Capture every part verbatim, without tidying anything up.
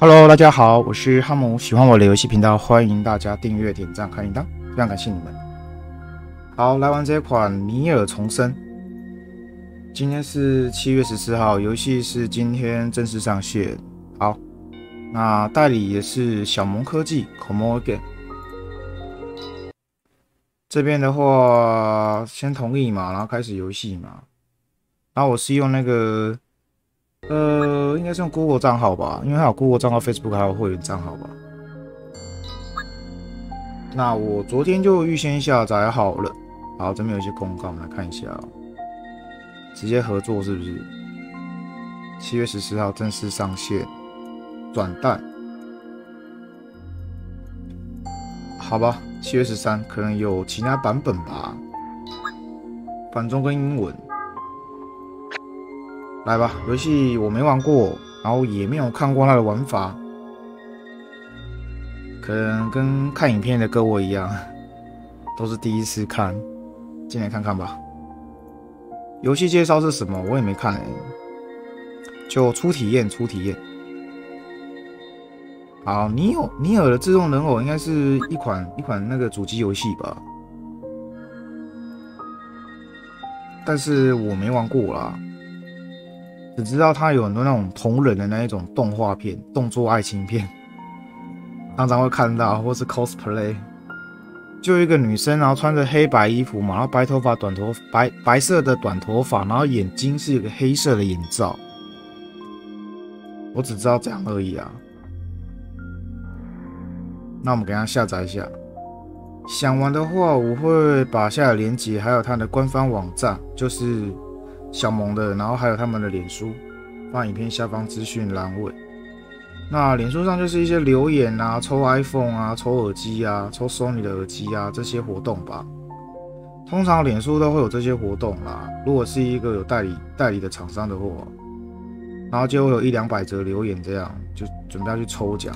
Hello， 大家好，我是哈姆。喜欢我的游戏频道，欢迎大家订阅、点赞、开铃铛，非常感谢你们。好，来玩这款《尼尔：重生》。今天是七月十四号，游戏是今天正式上线。好，那代理也是小萌科技 （Komo Game）。这边的话，先同意嘛，然后开始游戏嘛。然后我是用那个。 呃，应该是用 Google 账号吧，因为它有 Google 账号、Facebook 还有会员账号吧。那我昨天就预先下载好了。好，这边有一些公告，我们来看一下、喔。直接合作是不是？ 七月十四号正式上线，转蛋。好吧， 七月十三可能有其他版本吧，繁中跟英文。 来吧，游戏我没玩过，然后也没有看过它的玩法，可能跟看影片的各位一样，都是第一次看，进来看看吧。游戏介绍是什么？我也没看哎、欸，就初体验，初体验。好，尼尔，尼尔的自动人偶应该是一款一款那个主机游戏吧，但是我没玩过啦。 只知道他有很多那种同人的那一种动画片、动作爱情片，常常会看到，或是 cosplay， 就一个女生，然后穿着黑白衣服嘛，然后白头发、短头白白色的短头发，然后眼睛是一个黑色的眼罩。我只知道这样而已啊。那我们给他下载一下，想玩的话，我会把下载链接，还有他的官方网站，就是。 小萌的，然后还有他们的脸书，放影片下方资讯栏位。那脸书上就是一些留言啊、抽 iPhone 啊、抽耳机啊、抽 Sony 的耳机啊这些活动吧。通常脸书都会有这些活动啦。如果是一个有代理代理的厂商的话，然后就会有一两百则留言，这样就准备要去抽奖。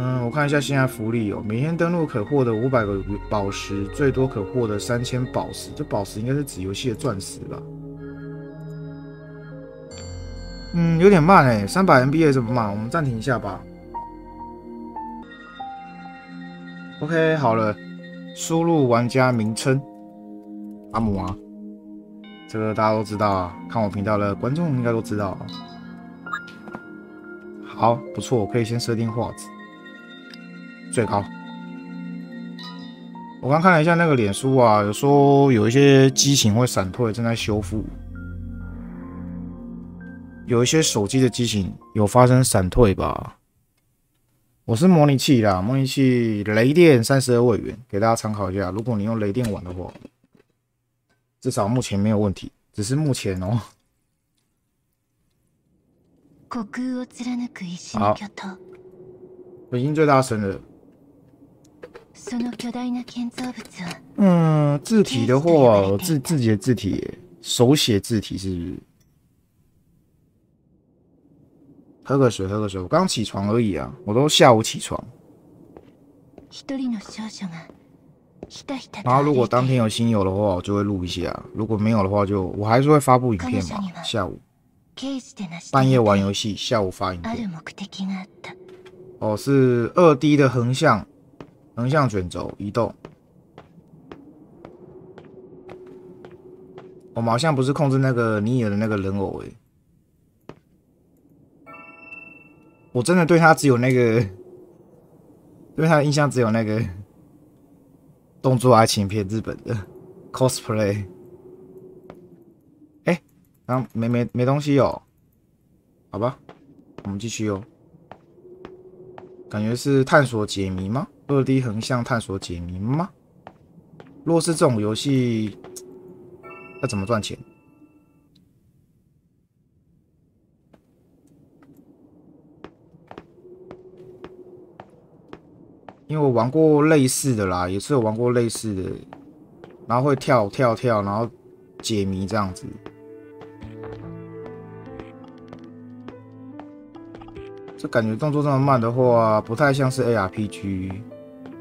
嗯，我看一下现在福利哦，每天登录可获得五百个宝石，最多可获得 三千 宝石。这宝石应该是指游戏的钻石吧？嗯，有点慢哎、欸， 三百 M B 这么慢，我们暂停一下吧。OK， 好了，输入玩家名称，阿姆啊，这个大家都知道啊，看我频道的观众应该都知道、啊。好，不错，我可以先设定画质。 最高，我刚看了一下那个脸书啊，有说有一些机型会闪退，正在修复。有一些手机的机型有发生闪退吧？我是模拟器啦，模拟器雷电三十二位元，给大家参考一下。如果你用雷电玩的话，至少目前没有问题，只是目前哦。好。 已经最大声了。嗯，字体的话，自自己的字体，手写字体是不是？喝个水，喝个水。我刚起床而已啊，我都下午起床。然后如果当天有新友的话，我就会录一下；如果没有的话就，就我还是会发布影片嘛。下午，半夜玩游戏，下午发影片。 哦，是 二 D 的横向横向卷轴移动。我们好像不是控制那个尼尔的那个人偶诶、欸，我真的对他只有那个，对他的印象只有那个动作爱情片日本的 cosplay。哎、欸，然后没没没东西哦，好吧，我们继续哦。 感觉是探索解谜吗？ 二 D 横向探索解谜吗？若是这种游戏，要怎么赚钱？因为我玩过类似的啦，也是有玩过类似的，然后会跳跳跳，然后解谜这样子。 这感觉动作这么慢的话，不太像是 A R P G，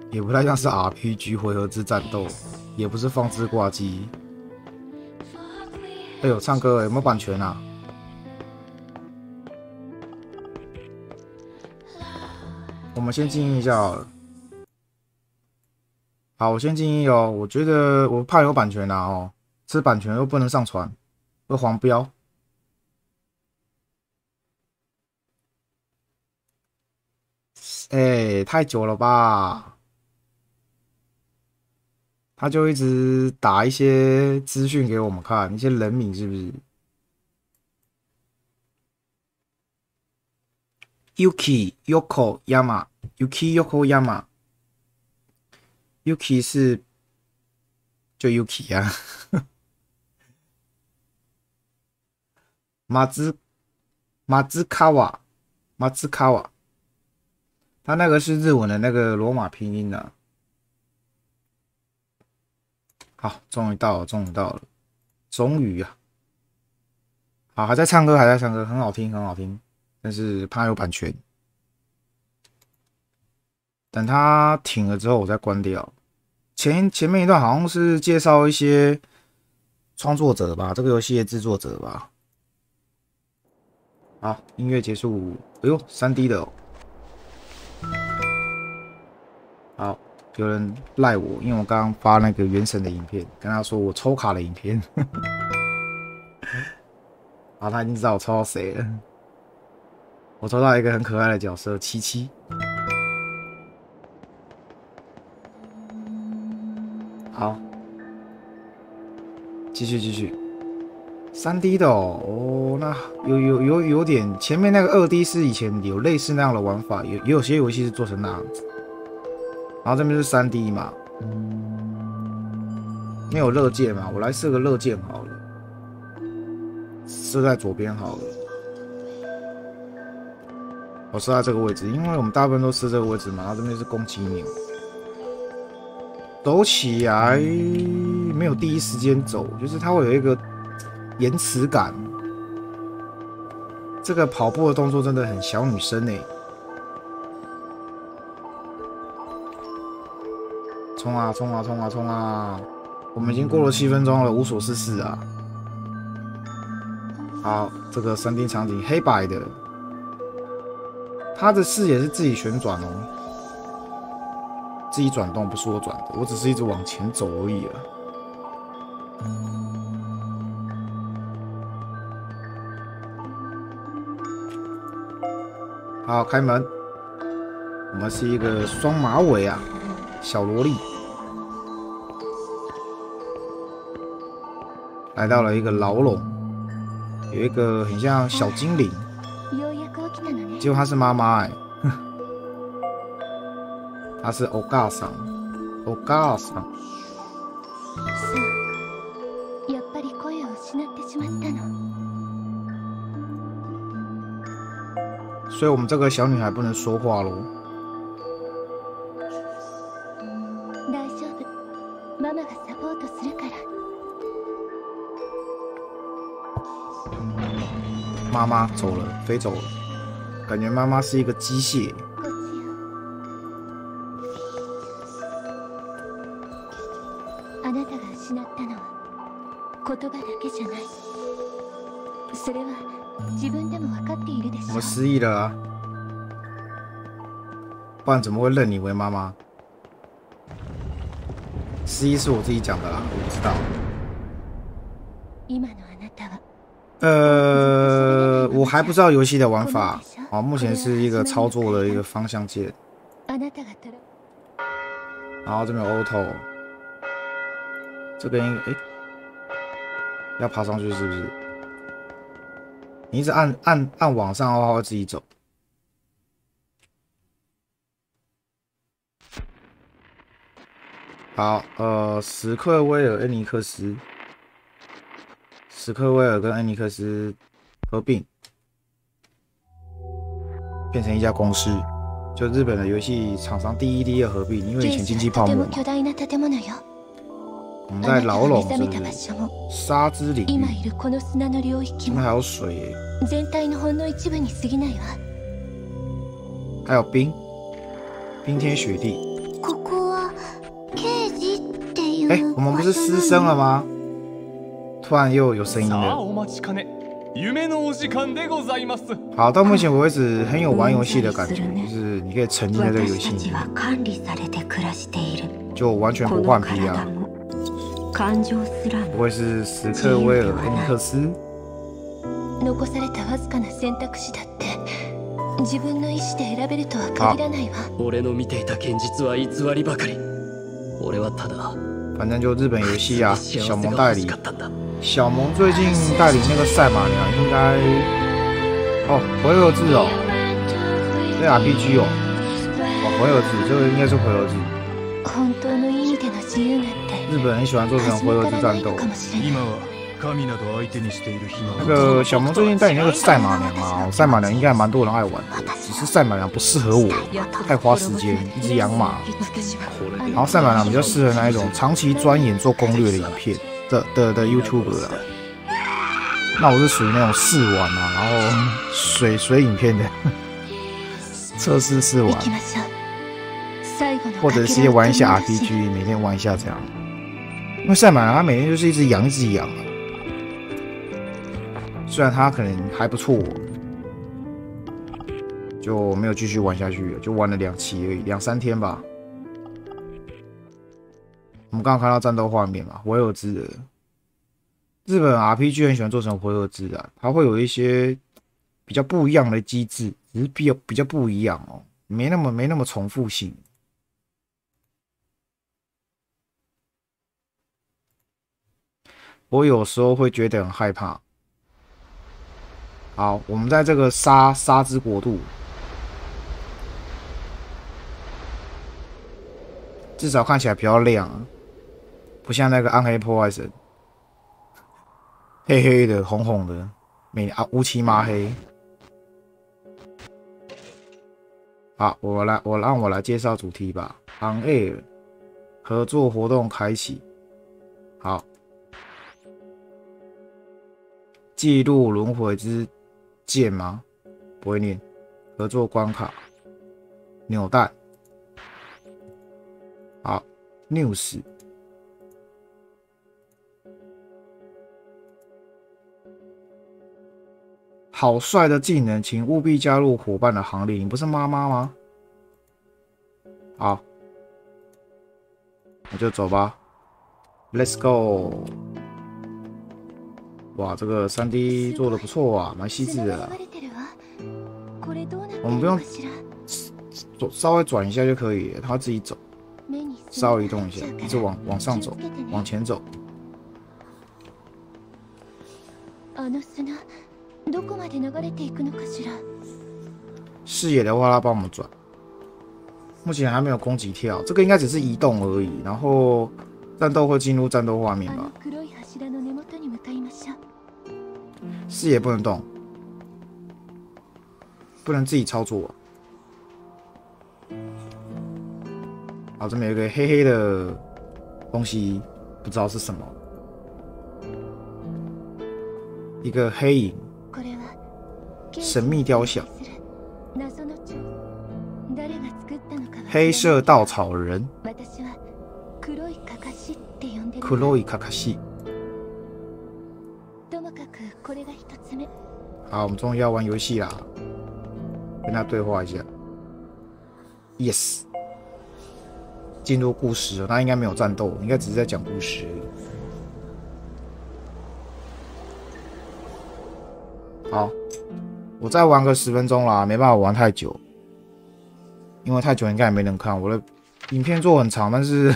也不太像是 R P G 回合制战斗，也不是放置挂机。哎呦，唱歌有没有版权啊？我们先静音一下好了。好，我先静音哦。我觉得我怕有版权啦、啊、哦，吃版权又不能上传，会黄标。哎、欸，太久了吧？他就一直打一些资讯给我们看，一些人名是不是 ？Yuki Yoko Yama，Yuki Yoko Yama，Yuki 是就 Yuki 呀、啊，马兹马兹卡瓦，马兹卡瓦。他那个是日文的那个罗马拼音啊。好，终于到了，终于到了，终于啊！好，还在唱歌，还在唱歌，很好听，很好听，但是怕有版权。等它停了之后，我再关掉。前前面一段好像是介绍一些创作者吧，这个游戏的制作者吧。好，音乐结束。哎呦， 三 D 的哦。好，有人赖我，因为我刚刚发那个原神的影片，跟他说我抽卡的影片，好，他已经知道我抽到谁了。我抽到一个很可爱的角色七七。好，继续继续， 三 D 的哦，哦那有有有有点，前面那个二 D 是以前有类似那样的玩法，有有些游戏是做成那样子。然后这边是 三 D 嘛，没有乐界嘛，我来设个乐界好了，设在左边好了。我设在这个位置，因为我们大部分都设这个位置嘛。然后这边是攻击钮，走起来没有第一时间走，就是它会有一个延迟感。这个跑步的动作真的很小女生哎、欸。冲啊冲啊冲啊冲啊！我们已经过了七分钟了，无所事事啊。好，这个三 D 场景黑白的，它的视野是自己旋转哦，自己转动，不是我转的，我只是一直往前走而已啊。好，开门。我们是一个双马尾啊，小萝莉。来到了一个牢笼，有一个很像小精灵，结果她是妈妈哎，她是欧嘎桑，欧嘎桑。所以我们这个小女孩不能说话喽。妈妈走了，飞走了，感觉妈妈是一个机械。我失忆了啊，不然怎么会认你为妈妈？失忆是我自己讲的啦，我不知道。呃，我还不知道游戏的玩法啊，目前是一个操作的一个方向键。然后这边有 auto， 这边应该哎，要爬上去是不是？你一直按按按往上的话会自己走。好，呃，史克威尔恩尼克斯。史克威尔跟恩尼克斯合并，变成一家公司。就日本的游戏厂商第一、第二合并，因为以前经济泡沫嘛。我们在牢笼是不是？沙之领域。他们还有水耶、欸，还有冰，冰天雪地。哎、欸，我们不是失声了吗？突然又有声音了。好，到目前为止很有玩游戏的感觉，就是你可以沉浸在这个游戏里面，就完全不换皮啊。不会是史克威尔恩克斯？ 自分の意思で選べるとは限らないわ。俺の見ていた現実は偽りばかり。俺はただ。反正就日本游戏啊，小萌代理。小萌最近代理那个赛马娘，应该哦回合制哦，对 R P G 哦，哦回合制，这个应该是回合制。日本很喜欢做这种回合制战斗。 那个小萌最近代理那个赛马娘啊，赛马娘应该还蛮多人爱玩的，只是赛马娘不适合我，太花时间，一直养马。然后赛马娘比较适合那一种长期钻研做攻略的影片的的的 YouTuber 啊。那我是属于那种试玩啊，然后水水影片的测试试玩，或者是玩一下 R P G， 每天玩一下这样。因为赛马娘她每天就是一直养一直养。 虽然他可能还不错，就没有继续玩下去了，就玩了两期而已，两三天吧。我们刚刚看到战斗画面嘛，回合制的。日本 R P G 很喜欢做成回合制啊，它会有一些比较不一样的机制，只是比较比较不一样哦，没那么没那么重复性。 我有时候会觉得很害怕。好，我们在这个沙沙之国度，至少看起来比较亮、啊，不像那个暗黑破坏神，黑黑的、红红的，美啊乌漆麻黑。好，我来，我让我来介绍主题吧。On Air 合作活动开启。好。 记录轮回之剑吗？不会念。合作关卡，扭蛋。好 ，news。好帅的技能，请务必加入伙伴的行列。你不是妈妈吗？好，那就走吧。Let's go。 哇，这个 三 D 做的不错啊，蛮细致的啦。我们不用稍微转一下就可以了，它自己走。稍微移动一下，一直往往上走，往前走。视野的话，它帮我们转。目前还没有攻击跳，这个应该只是移动而已。然后战斗会进入战斗画面吧。 视野不能动，不能自己操作。好，这边有一个黑黑的东西，不知道是什么，一个黑影，神秘雕像，黑色稻草人，黒いかかし。 好，我们终于要玩游戏啦！跟他对话一下。Yes， 进入故事了，那应该没有战斗，应该只是在讲故事而已。好，我再玩个十分钟啦，没办法玩太久，因为太久应该也没人看。我的影片做很长，但是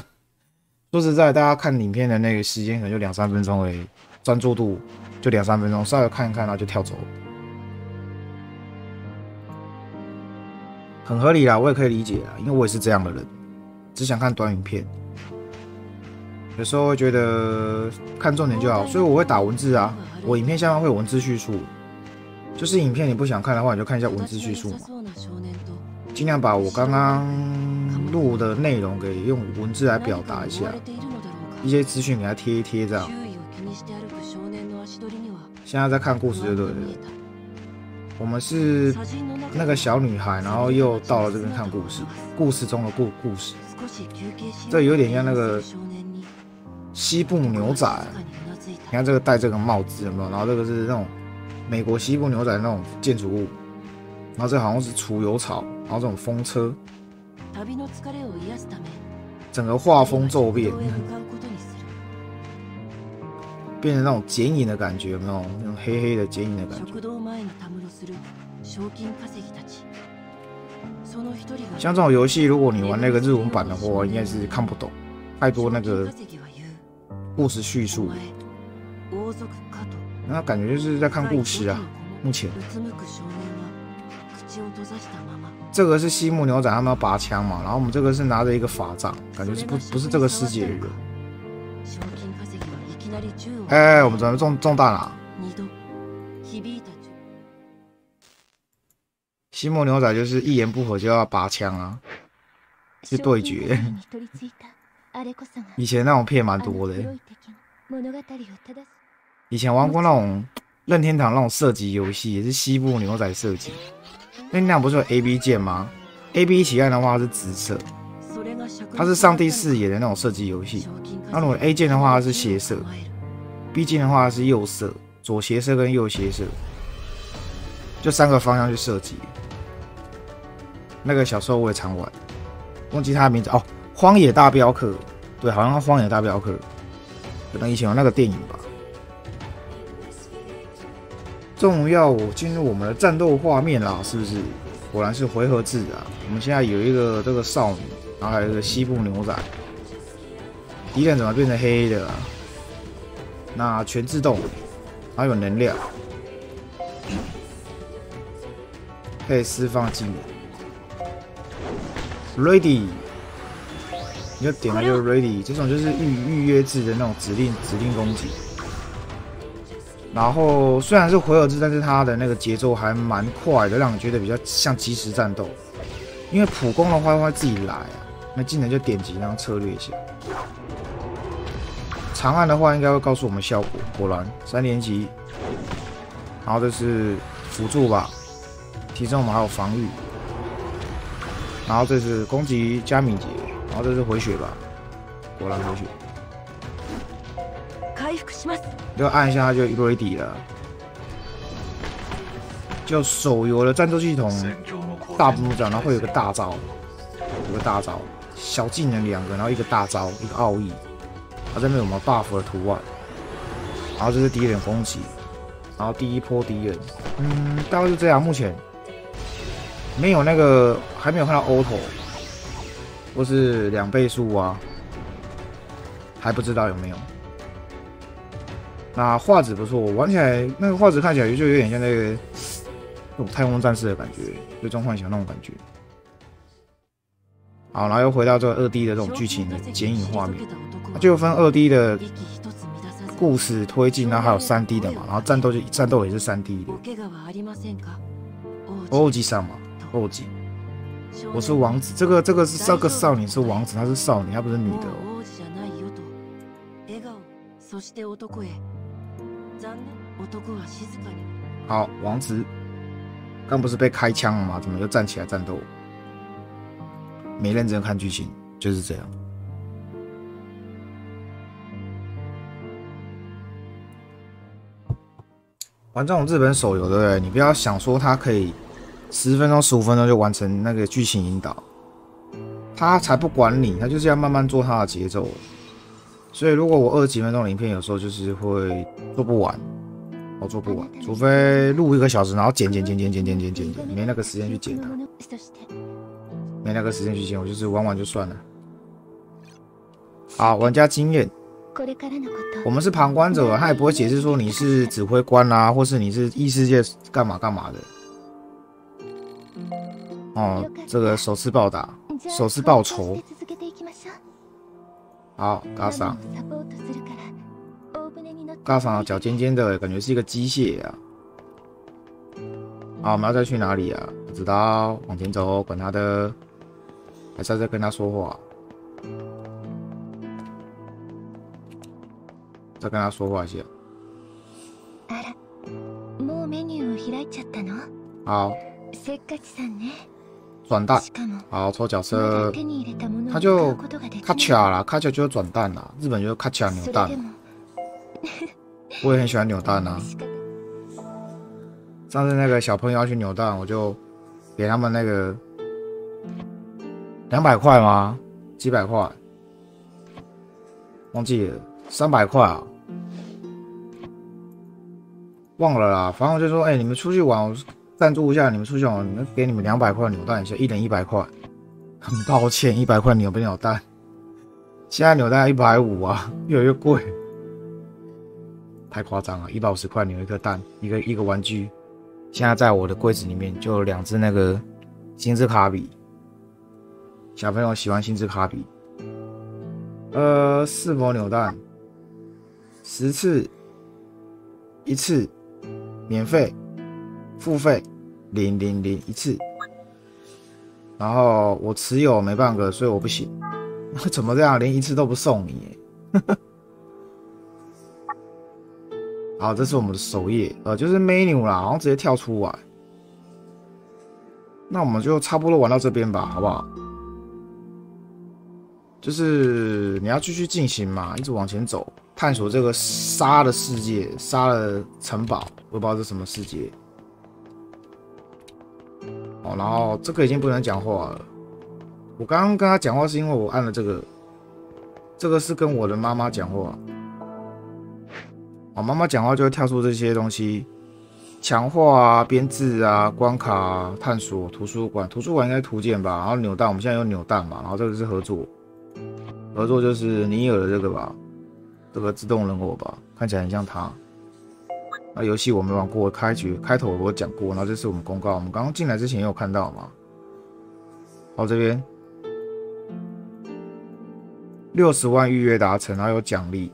说实在，大家看影片的那个时间可能就两三分钟而已，专注度。 就两三分钟，稍微看一看，然后就跳走，很合理啦，我也可以理解啦，因为我也是这样的人，只想看短影片，有时候会觉得看重点就好，所以我会打文字啊，我影片下方会有文字叙述，就是影片你不想看的话，你就看一下文字叙述嘛，尽量把我刚刚录的内容给用文字来表达一下，一些资讯给它贴一贴这样。 现在在看故事就对了。我们是那个小女孩，然后又到了这边看故事，故事中的故故事。这有点像那个西部牛仔。你看这个戴这个帽子有没有？然后这个是那种美国西部牛仔那种建筑物，然后这好像是除油草，然后这种风车，整个画风骤变，变成那种剪影的感觉，有没有？那种黑黑的剪影的感觉。像这种游戏，如果你玩那个日文版的话，应该是看不懂，太多那个故事叙述。 那感觉就是在看故事啊。目前，这个是西木牛仔他们要拔枪嘛，然后我们这个是拿着一个法杖，感觉是不不是这个世界的人。哎、欸，我们怎么中中弹了、啊？西木牛仔就是一言不合就要拔枪啊，去对决。以前那种片蛮多的、欸。 以前玩过那种任天堂那种射击游戏，也是西部牛仔射击。任天堂不是有 A B 键吗 ？A B 一起按的话它是直射，它是上帝视野的那种射击游戏。那如果 A 键的话它是斜射 ，B 键的话是右射，左斜射跟右斜射，就三个方向去射击。那个小时候我也常玩，忘记它的名字哦，《荒野大镖客》。对，好像《荒野大镖客》，可能以前有那个电影吧。 重要进入我们的战斗画面啦，是不是？果然是回合制啊！我们现在有一个这个少女，然后还有一个西部牛仔。敌人怎么变成黑黑的啊？那全自动，还有能量，可以释放技能。Ready， 你就点了就 Ready， 这种就是预预约制的那种指令指令攻击。 然后虽然是回合制，但是它的那个节奏还蛮快的，让你觉得比较像即时战斗。因为普攻的话会自己来、啊，那技能就点击然后策略一下。长按的话应该会告诉我们效果，果然三连击。然后这是辅助吧，提升我们还有防御。然后这是攻击加敏捷，然后这是回血吧，果然回血。 就按一下，它就 ready 了。就手游的战斗系统，大部分讲，然后会有个大招，有个大招，小技能两个，然后一个大招，一个奥义。它、啊、这边有我们 buff 的图案，然后这是敌人攻击，然后第一波敌人，嗯，大概就这样。目前没有那个，还没有看到 auto 或是两倍速啊，还不知道有没有。 那画质不错，玩起来那个画质看起来就有点像那个那种太空战士的感觉，最终幻想那种感觉。好，然后又回到这个二 D 的这种剧情的剪影画面，它就分二 D 的故事推进，然后还有三 D 的嘛，然后战斗就战斗也是三 D 的。欧吉桑嘛，欧吉，我是王子，这个这个是这个少女是王子，她是少女，她不是女的哦。 好，王子，刚不是被开枪了吗？怎么又站起来战斗？没认真看剧情，就是这样。玩这种日本手游，对不对？你不要想说它可以十分钟、十五分钟就完成那个剧情引导，它才不管你，它就是要慢慢做它的节奏。 所以，如果我二十几分钟的影片，有时候就是会做不完，我做不完，除非录一个小时，然后剪剪剪剪剪剪剪剪剪，没那个时间去剪它，没那个时间去剪，我就是玩玩就算了。好，玩家经验，我们是旁观者，他也不会解释说你是指挥官啦、啊，或是你是异世界干嘛干嘛的。哦，这个首次报答，首次报仇。 好，嘎桑，嘎桑脚尖尖的感觉是一个机械啊。好，我们要再去哪里啊？不知道，往前走，管他的，还是要再跟他说话，再跟他说话一下。好。 转蛋，好抽角色，他就卡卡啦，卡卡就是转蛋啦，日本就是卡卡扭蛋，我也很喜欢扭蛋啊。上次那个小朋友要去扭蛋，我就给他们那个两百块吗？几百块？忘记了，三百块啊，忘了啦。反正我就说，哎、欸，你们出去玩，我赞助一下你们出去玩，能给你们两百块扭蛋一下，一人一百块。很抱歉，一百块扭不扭蛋？现在扭蛋一百五啊，越来越贵。 太夸张了，一百五十块扭一颗蛋，一个一个玩具。现在在我的柜子里面就有两只那个星之卡比，小朋友喜欢星之卡比。呃，四模扭蛋，十次，一次，免费，付费，零零零一次。然后我持有没半个，所以我不行。怎么这样，连一次都不送你？好，这是我们的首页，呃，就是 menu 啦，好像直接跳出来。那我们就差不多玩到这边吧，好不好？就是你要继续进行嘛，一直往前走，探索这个沙的世界，沙的城堡，我也不知道这是什么世界。哦，然后这个已经不能讲话了。我刚刚跟他讲话是因为我按了这个，这个是跟我的妈妈讲话。 我妈妈讲话就会跳出这些东西，强化啊、编制啊、关卡、啊、探索、图书馆、图书馆应该图鉴吧，然后扭蛋，我们现在有扭蛋嘛，然后这个是合作，合作就是尼尔的这个吧，这个自动人偶吧，看起来很像他。那游戏我没玩过，开局开头我讲过，然后这是我们公告，我们刚刚进来之前也有看到嘛。好，这边六十万预约达成，然后有奖励。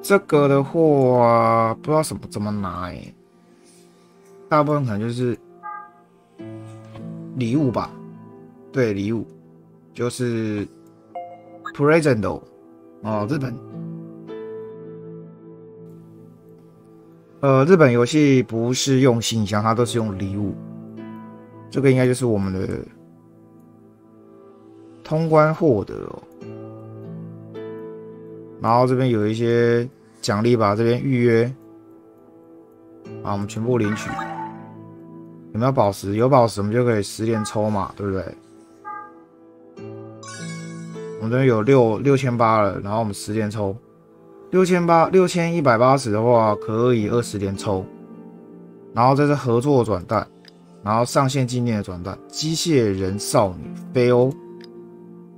这个的话，不知道什么怎么拿哎、欸，大部分可能就是礼物吧，对，礼物就是 present 哦，日本，呃，日本游戏不是用信箱，它都是用礼物，这个应该就是我们的通关获得哦。 然后这边有一些奖励吧，这边预约，啊，我们全部领取。有没有宝石？有宝石，我们就可以十连抽嘛，对不对？我们这边有六六千八了，然后我们十连抽，六千八六千一百八十的话可以二十连抽。然后这是合作转蛋，然后上线纪念的转蛋，机械人少女菲欧，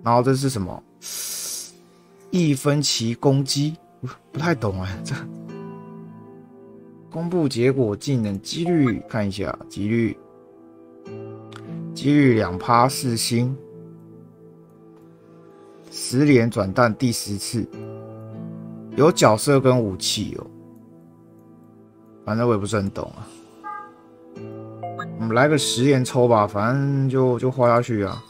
然后这是什么？ 一分歧攻击，不太懂哎、欸，这公布结果技能几率看一下，几率几率两趴四星，十连转蛋第十次，有角色跟武器哦、喔，反正我也不是很懂啊，我们来个十连抽吧，反正就就花下去啊。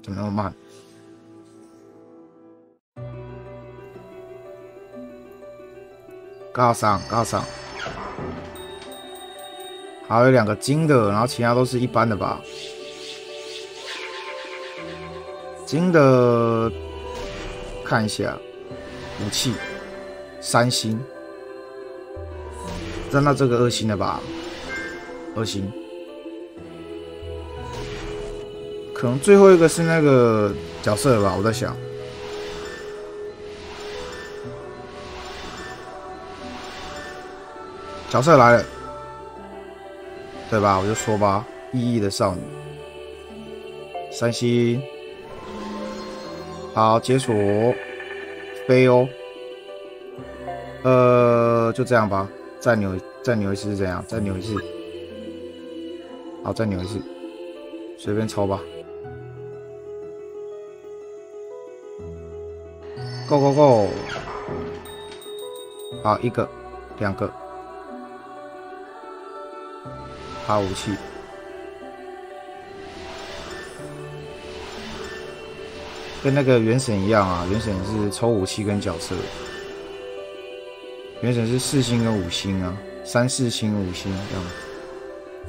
怎么那么慢？尬上尬上，还有两个金的，然后其他都是一般的吧。金的看一下，武器三星，站到这个二星的吧，二星。 可能最后一个是那个角色吧，我在想。角色来了，对吧？我就说吧，意义的少女，三星，好解锁，飞哦，呃，就这样吧，再扭再扭一次是怎样？再扭一次，好，再扭一次，随便抽吧。 Go go go！ 好，一个，两个，好武器，跟那个原神一样啊，原神是抽武器跟角色，原神是四星跟五星啊，三四星五星这样，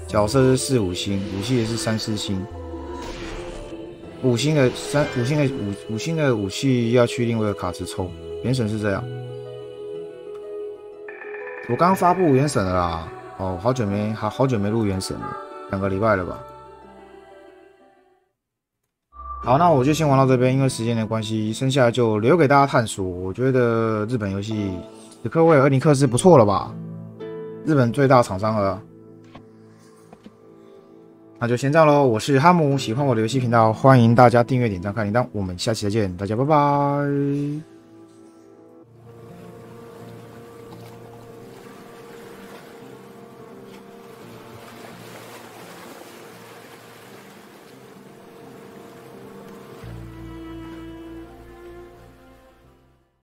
角色是四五星，武器也是三四星，五星的三五星的五五星的武器要去另外一个卡池抽，原神是这样。我刚刚发布原神了啦，哦，好久没好好久没录原神了，两个礼拜了吧。好，那我就先玩到这边，因为时间的关系，剩下就留给大家探索。我觉得日本游戏史克威尔、厄尼克斯不错了吧，日本最大厂商了。 那就先这样咯，我是哈姆，喜欢我的游戏频道，欢迎大家订阅、点赞、开铃铛，我们下期再见，大家拜拜。